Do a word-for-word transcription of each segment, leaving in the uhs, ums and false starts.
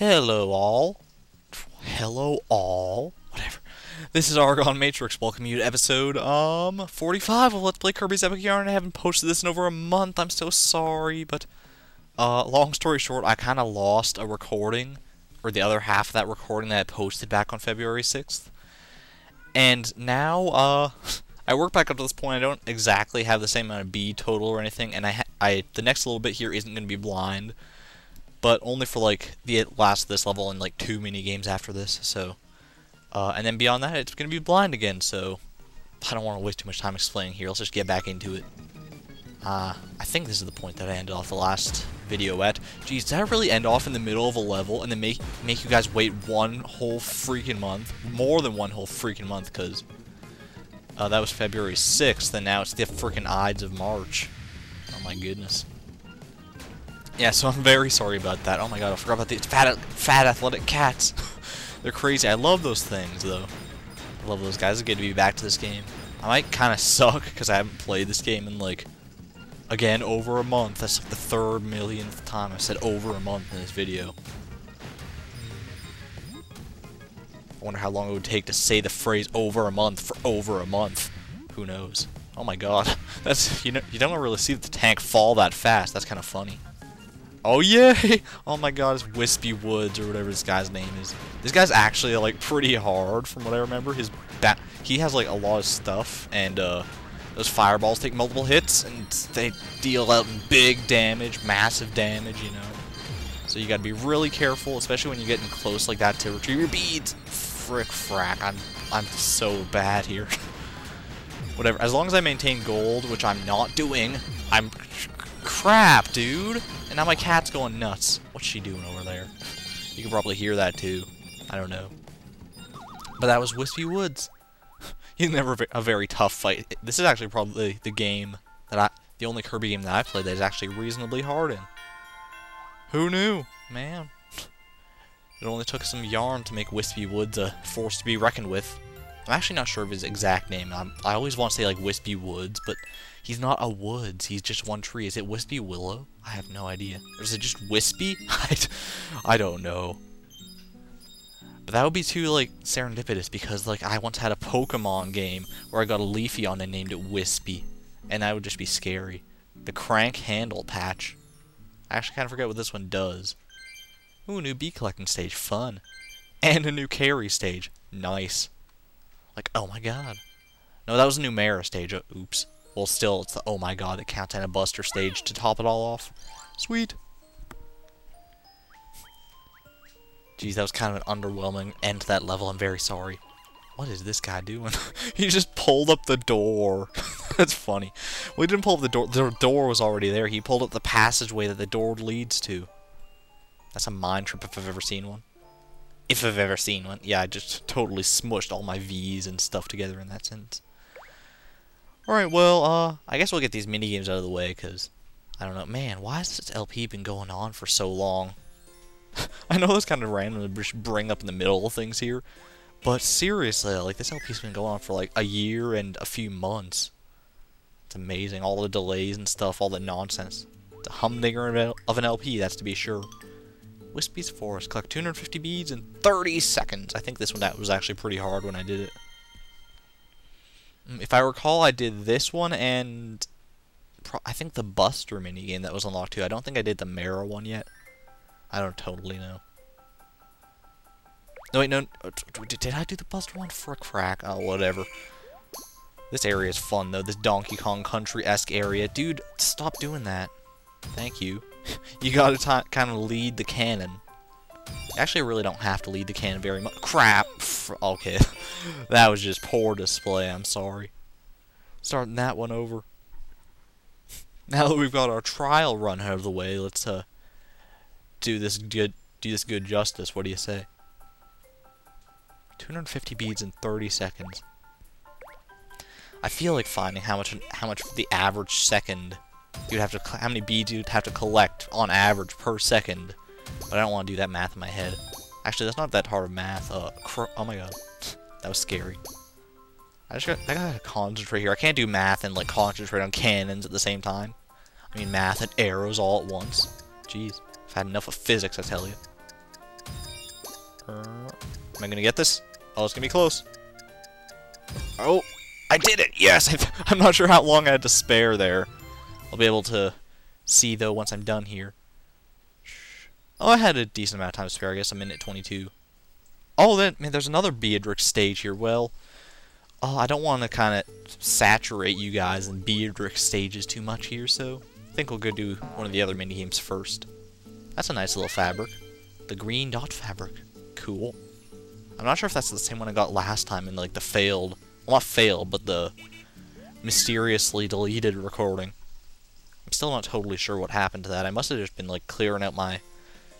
Hello all. Hello all. Whatever. This is Argon Matrix. Welcome you to episode um forty-five of Let's Play Kirby's Epic Yarn. I haven't posted this in over a month. I'm so sorry, but uh long story short, I kind of lost a recording, or the other half of that recording that I posted back on February sixth. And now uh I worked back up to this point. I don't exactly have the same amount of B total or anything, and I ha I the next little bit here isn't going to be blind. But only for, like, the last of this level and, like, two mini-games after this, so... Uh, and then beyond that, it's gonna be blind again, so... I don't want to waste too much time explaining here, let's just get back into it. Uh, I think this is the point that I ended off the last video at. Jeez, did I really end off in the middle of a level and then make, make you guys wait one whole freaking month? More than one whole freaking month, because... Uh, that was February sixth, and now it's the freaking Ides of March. Oh my goodness. Yeah, so I'm very sorry about that. Oh my god, I forgot about these fat, fat athletic cats. They're crazy. I love those things, though. I love those guys. It's good to be back to this game. I might kind of suck, because I haven't played this game in, like, again, over a month. That's, like, the third millionth time I've said over a month in this video. I wonder how long it would take to say the phrase over a month for over a month. Who knows? Oh my god. That's, you know, you don't really see the tank fall that fast. That's kind of funny. Oh yay! Oh my god, it's Whispy Woods or whatever this guy's name is. This guy's actually, like, pretty hard from what I remember. His bat he has, like, a lot of stuff, and uh those fireballs take multiple hits and they deal out big damage, massive damage, you know. So you gotta be really careful, especially when you get in close like that to retrieve your beads. Frick frack, I'm I'm so bad here. Whatever. As long as I maintain gold, which I'm not doing, I'm crap, dude. And now my cat's going nuts. What's she doing over there? You can probably hear that too. I don't know. But that was Whispy Woods. He's never a very tough fight. This is actually probably the game that I... The only Kirby game that I played that is actually reasonably hard in. Who knew? Man. It only took some yarn to make Whispy Woods a force to be reckoned with. I'm actually not sure of his exact name. I'm, I always want to say, like, Whispy Woods, but... He's not a woods, he's just one tree. Is it Whispy Willow? I have no idea. Or is it just Whispy? I, d I don't know. But that would be too, like, serendipitous, because, like, I once had a Pokemon game where I got a Leafeon and named it Whispy. And that would just be scary. The crank handle patch. I actually kind of forget what this one does. Ooh, new bee collecting stage. Fun. And a new carry stage. Nice. Like, oh my god. No, that was a new Mara stage. Oh, oops. Well, still, it's the oh my god, the Countdown and Buster stage to top it all off. Sweet. Jeez, that was kind of an underwhelming end to that level. I'm very sorry. What is this guy doing? He just pulled up the door. That's funny. Well, he didn't pull up the door. The door was already there. He pulled up the passageway that the door leads to. That's a mind trip if I've ever seen one. If I've ever seen one. Yeah, I just totally smushed all my V's and stuff together in that sense. Alright, well, uh, I guess we'll get these minigames out of the way, because, I don't know, man, why has this L P been going on for so long? I know that's kind of random to bring up in the middle of things here, but seriously, like, this L P's been going on for, like, a year and a few months. It's amazing, all the delays and stuff, all the nonsense. It's a humdinger of an L P, that's to be sure. Wispy's Forest, collect two hundred fifty beads in thirty seconds. I think this one that was actually pretty hard when I did it. If I recall, I did this one and pro I think the Buster minigame that was unlocked too. I don't think I did the Mara one yet. I don't totally know. No, wait, no. Did I do the Buster one? Frick frack. Oh, whatever. This area is fun, though. This Donkey Kong Country-esque area. Dude, stop doing that. Thank you. You gotta t kind of lead the cannon. Actually, I really don't have to lead the cannon very much. Crap! Okay. That was just poor display, I'm sorry. Starting that one over. Now that we've got our trial run out of the way, let's uh do this good do this good justice. What do you say? two hundred fifty beads in thirty seconds. I feel like finding how much how much the average second you'd have to how many beads you'd have to collect on average per second. But I don't want to do that math in my head. Actually, that's not that hard of math. Uh, cr oh my god. That was scary. I just got, I gotta concentrate here. I can't do math and, like, concentrate on cannons at the same time. I mean, math and arrows all at once. Jeez. I've had enough of physics, I tell you. Am I gonna get this? Oh, it's gonna be close. Oh, I did it! Yes! I've, I'm not sure how long I had to spare there. I'll be able to see, though, once I'm done here. Oh, I had a decent amount of time to spare. I guess a minute twenty-two. Oh, then, man, there's another Beatrix stage here. Well, oh, I don't want to kind of saturate you guys in Beatrix stages too much here, so I think we'll go do one of the other mini-games first. That's a nice little fabric. The green dot fabric. Cool. I'm not sure if that's the same one I got last time in, like, the failed... Well, not failed, but the mysteriously deleted recording. I'm still not totally sure what happened to that. I must have just been, like, clearing out my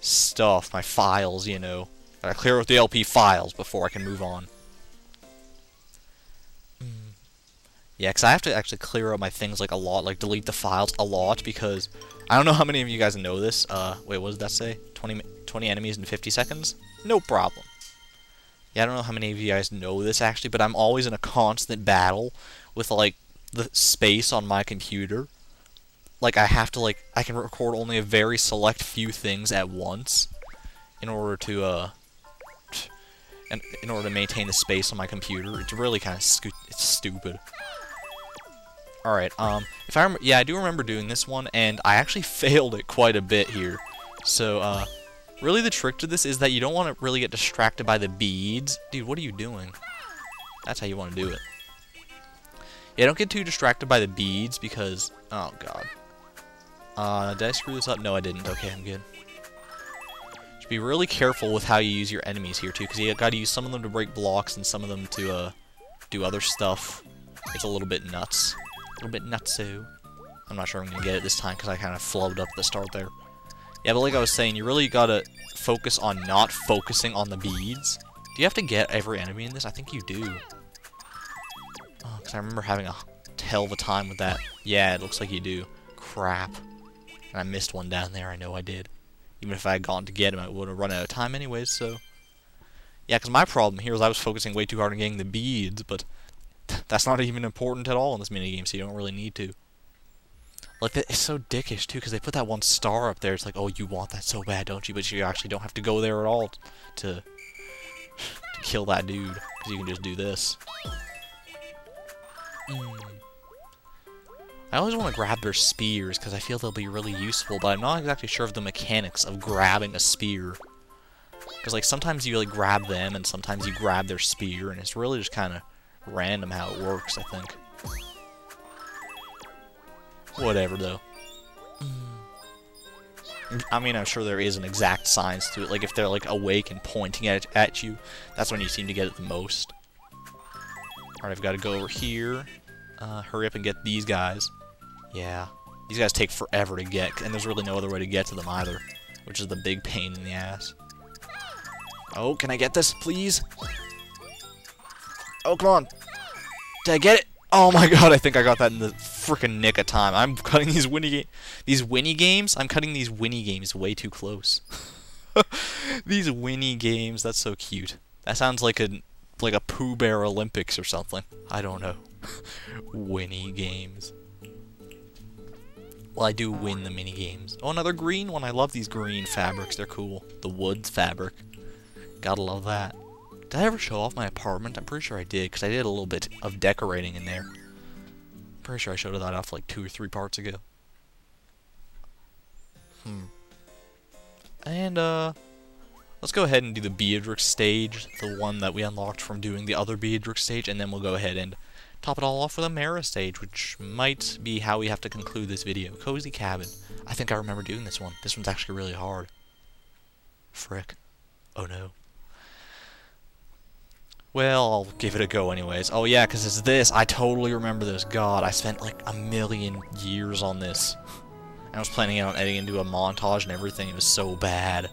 stuff, my files, you know. Gotta clear out the L P files before I can move on. Mm. Yeah, because I have to actually clear out my things, like, a lot. Like, delete the files a lot, because... I don't know how many of you guys know this. Uh, wait, what did that say? twenty, twenty enemies in fifty seconds? No problem. Yeah, I don't know how many of you guys know this, actually, but I'm always in a constant battle with, like, the space on my computer. Like, I have to, like, I can record only a very select few things at once in order to, uh, and in order to maintain the space on my computer. It's really kind of sco- it's stupid. Alright, um, if I remember, yeah, I do remember doing this one, and I actually failed it quite a bit here. So, uh... really, the trick to this is that you don't want to really get distracted by the beads. Dude, what are you doing? That's how you want to do it. Yeah, don't get too distracted by the beads because... Oh, God. Uh, did I screw this up? No, I didn't. Okay, I'm good. Just be really careful with how you use your enemies here, too, because you got to use some of them to break blocks and some of them to, uh, do other stuff. It's a little bit nuts. A little bit nutso. I'm not sure I'm going to get it this time because I kind of flubbed up the start there. Yeah, but like I was saying, you really gotta focus on not focusing on the beads. Do you have to get every enemy in this? I think you do. Oh, because I remember having a hell of a time with that. Yeah, it looks like you do. Crap. And I missed one down there, I know I did. Even if I had gotten to get him, I would have run out of time anyways, so... Yeah, because my problem here was I was focusing way too hard on getting the beads, but... That's not even important at all in this minigame, so you don't really need to. Like, it's so dickish, too, because they put that one star up there. It's like, oh, you want that so bad, don't you? But you actually don't have to go there at all to, to kill that dude, because you can just do this. Mm. I always want to grab their spears, because I feel they'll be really useful, but I'm not exactly sure of the mechanics of grabbing a spear. Because, like, sometimes you, like, grab them, and sometimes you grab their spear, and it's really just kind of random how it works, I think. Whatever, though. Mm. I mean, I'm sure there is an exact science to it. Like, if they're, like, awake and pointing at, at you, that's when you seem to get it the most. Alright, I've got to go over here. Uh, hurry up and get these guys. Yeah. These guys take forever to get, and there's really no other way to get to them either, which is the big pain in the ass. Oh, can I get this, please? Oh, come on. Did I get it? Oh my god, I think I got that in the frickin' nick of time. I'm cutting these Winnie ga- these Winnie games? I'm cutting these Winnie games way too close. These Winnie games, that's so cute. That sounds like a, like a Pooh Bear Olympics or something. I don't know. Winnie games. Well, I do win the mini games. Oh, another green one. I love these green fabrics. They're cool. The woods fabric. Gotta love that. Did I ever show off my apartment? I'm pretty sure I did, because I did a little bit of decorating in there. I'm pretty sure I showed that off like two or three parts ago. Hmm. And, uh... let's go ahead and do the Beatrix stage, the one that we unlocked from doing the other Beatrix stage, and then we'll go ahead and top it all off with a Mara stage, which might be how we have to conclude this video. Cozy Cabin. I think I remember doing this one. This one's actually really hard. Frick. Oh no. Well, I'll give it a go anyways. Oh yeah, because it's this. I totally remember this. God, I spent like a million years on this. I was planning on editing into a montage and everything. It was so bad.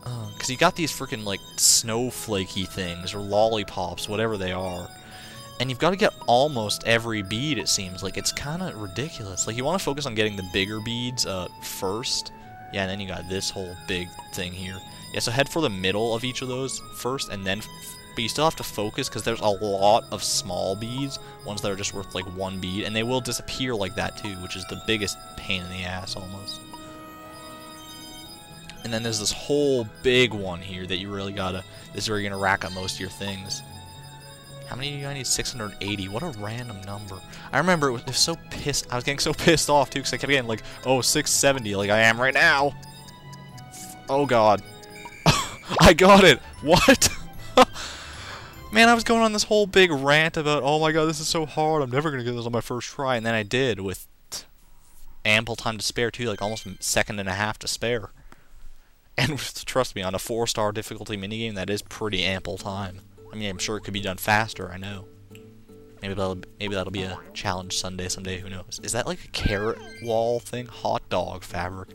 Because uh, you got these freaking like snowflakey things or lollipops, whatever they are. And you've got to get almost every bead, it seems. Like, it's kind of ridiculous. Like, you want to focus on getting the bigger beads uh, first. Yeah, and then you got this whole big thing here. Yeah, so head for the middle of each of those first and then... But you still have to focus because there's a lot of small beads, ones that are just worth like one bead, and they will disappear like that too, which is the biggest pain in the ass almost. And then there's this whole big one here that you really gotta, this is where you're gonna rack up most of your things. How many do you need? six hundred eighty. What a random number. I remember it was, it was so pissed. I was getting so pissed off too because I kept getting like, oh, six seventy, like I am right now. Oh god. I got it. What? Man, I was going on this whole big rant about, oh my god, this is so hard. I'm never gonna get this on my first try, and then I did with ample time to spare too, like almost a second and a half to spare. And trust me, on a four-star difficulty minigame, that is pretty ample time. I mean, I'm sure it could be done faster, I know. Maybe that'll, maybe that'll be a challenge Sunday someday, who knows. Is that like a carrot wall thing? Hot dog fabric.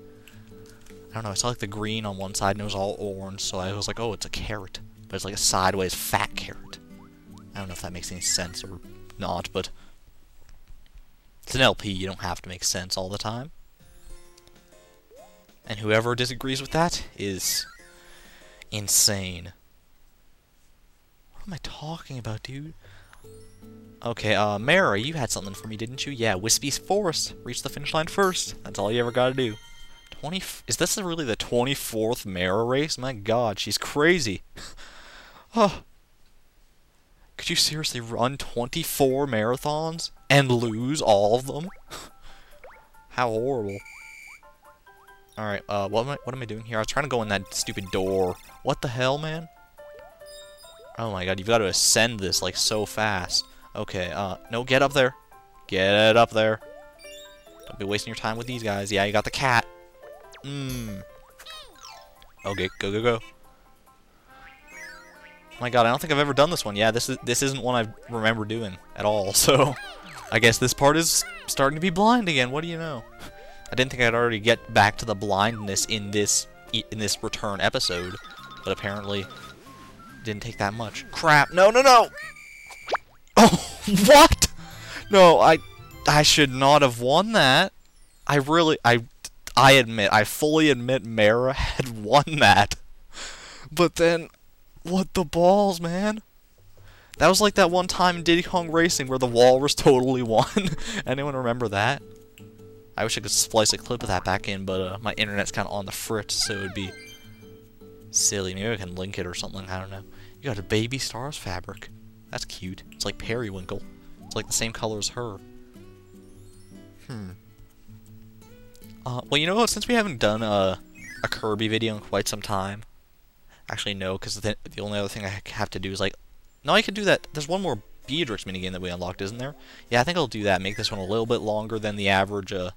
I don't know, I saw like the green on one side and it was all orange, so I was like, oh, it's a carrot. But it's like a sideways fat carrot. I don't know if that makes any sense or not, but... it's an L P, you don't have to make sense all the time. And whoever disagrees with that is... insane. What am I talking about, dude? Okay, uh, Mara, you had something for me, didn't you? Yeah, Whispy's Forest. Reach the finish line first. That's all you ever gotta do. twenty... Is this really the twenty-fourth Mara race? My god, she's crazy. Oh. Could you seriously run twenty-four marathons and lose all of them? How horrible. Alright, uh, what am I, what am I doing here? I was trying to go in that stupid door. What the hell, man? Oh my god, you've got to ascend this, like, so fast. Okay, uh, no, get up there. Get up there. Don't be wasting your time with these guys. Yeah, you got the cat. Mmm. Okay, go, go, go. Oh my god, I don't think I've ever done this one. Yeah, this, is, this isn't one I remember doing at all, so... I guess this part is starting to be blind again. What do you know? I didn't think I'd already get back to the blindness in this in this return episode, but apparently didn't take that much. Crap! No, no, no! Oh, what? No, I I should not have won that. I really I I admit I fully admit Mara had won that, but then what the balls, man? That was like that one time in Diddy Kong Racing where the walrus totally won. Anyone remember that? I wish I could splice a clip of that back in, but uh, my internet's kind of on the fritz, so it would be silly. Maybe I can link it or something, I don't know. You got a baby stars fabric. That's cute. It's like periwinkle. It's like the same color as her. Hmm. Uh, well, you know what? Since we haven't done a, a Kirby video in quite some time... Actually, no, because the, the only other thing I have to do is like... No, I could do that. There's one more Beatrix minigame that we unlocked, isn't there? Yeah, I think I'll do that. Make this one a little bit longer than the average, uh...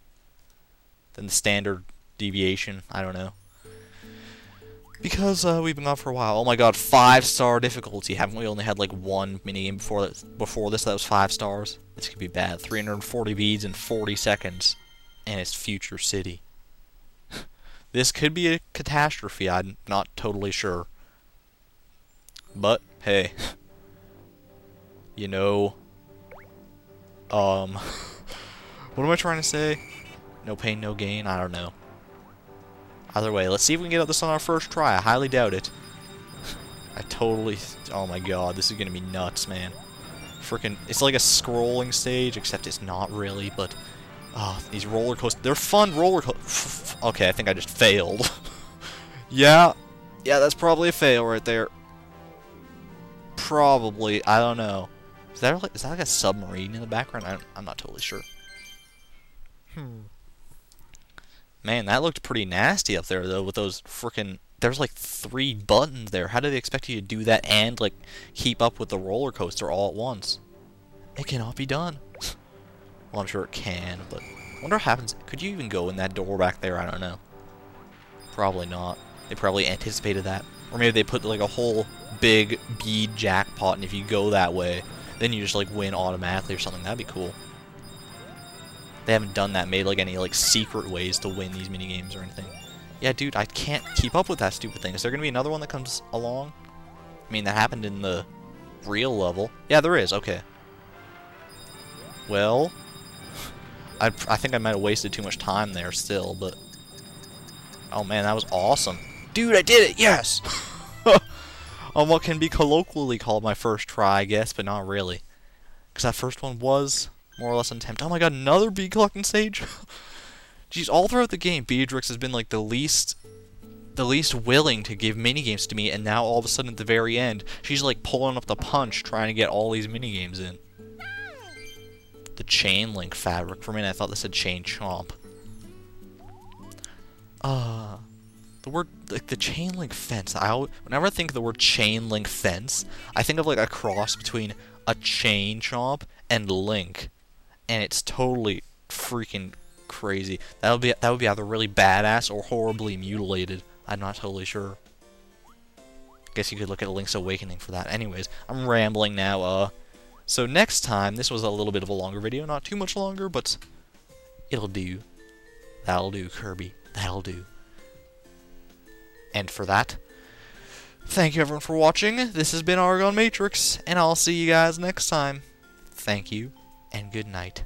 than the standard deviation. I don't know. Because uh, we've been gone for a while. Oh my god, five-star difficulty. Haven't we only had like one minigame before that, before this that was five stars? This could be bad. three hundred forty beads in forty seconds. And it's Future City. This could be a catastrophe. I'm not totally sure. But, hey. You know... Um... What am I trying to say? No pain, no gain? I don't know. Either way, let's see if we can get this on our first try. I highly doubt it. I totally... Oh my god, this is gonna be nuts, man. Freaking... It's like a scrolling stage, except it's not really, but... Oh, these roller coasters... They're fun roller coasters... Okay, I think I just failed. Yeah. Yeah, that's probably a fail right there. Probably. I don't know. Is that like, is that like a submarine in the background? I don't, I'm not totally sure. Hmm. Man, that looked pretty nasty up there, though, with those frickin'... There's like three buttons there. How do they expect you to do that and, like, keep up with the roller coaster all at once? It cannot be done. Well, I'm sure it can, but... I wonder what happens... Could you even go in that door back there? I don't know. Probably not. They probably anticipated that. Or maybe they put, like, a whole big bead jackpot, and if you go that way, then you just, like, win automatically or something. That'd be cool. They haven't done that, made, like, any, like, secret ways to win these minigames or anything. Yeah, dude, I can't keep up with that stupid thing. Is there gonna be another one that comes along? I mean, that happened in the real level. Yeah, there is. Okay. Well... I, I think I might have wasted too much time there still, but... Oh man, that was awesome. Dude, I did it! Yes! On what can be colloquially called my first try, I guess, but not really. Because that first one was more or less an attempt. Oh my god, another bee collecting stage? Jeez, all throughout the game, Beatrix has been like the least the least willing to give minigames to me, and now all of a sudden at the very end, she's like pulling up the punch trying to get all these minigames in. The chain link fabric. For a minute I thought this said chain chomp. Uh, the word, like the chain link fence, I always, whenever I think of the word chain link fence, I think of like a cross between a chain chomp and Link. And it's totally freaking crazy. That would be that would be either really badass or horribly mutilated. I'm not totally sure. Guess you could look at Link's Awakening for that. Anyways, I'm rambling now. Uh, so next time, this was a little bit of a longer video, not too much longer, but it'll do. That'll do, Kirby. That'll do. And for that, thank you everyone for watching. This has been Argon Matrix, and I'll see you guys next time. Thank you, and good night.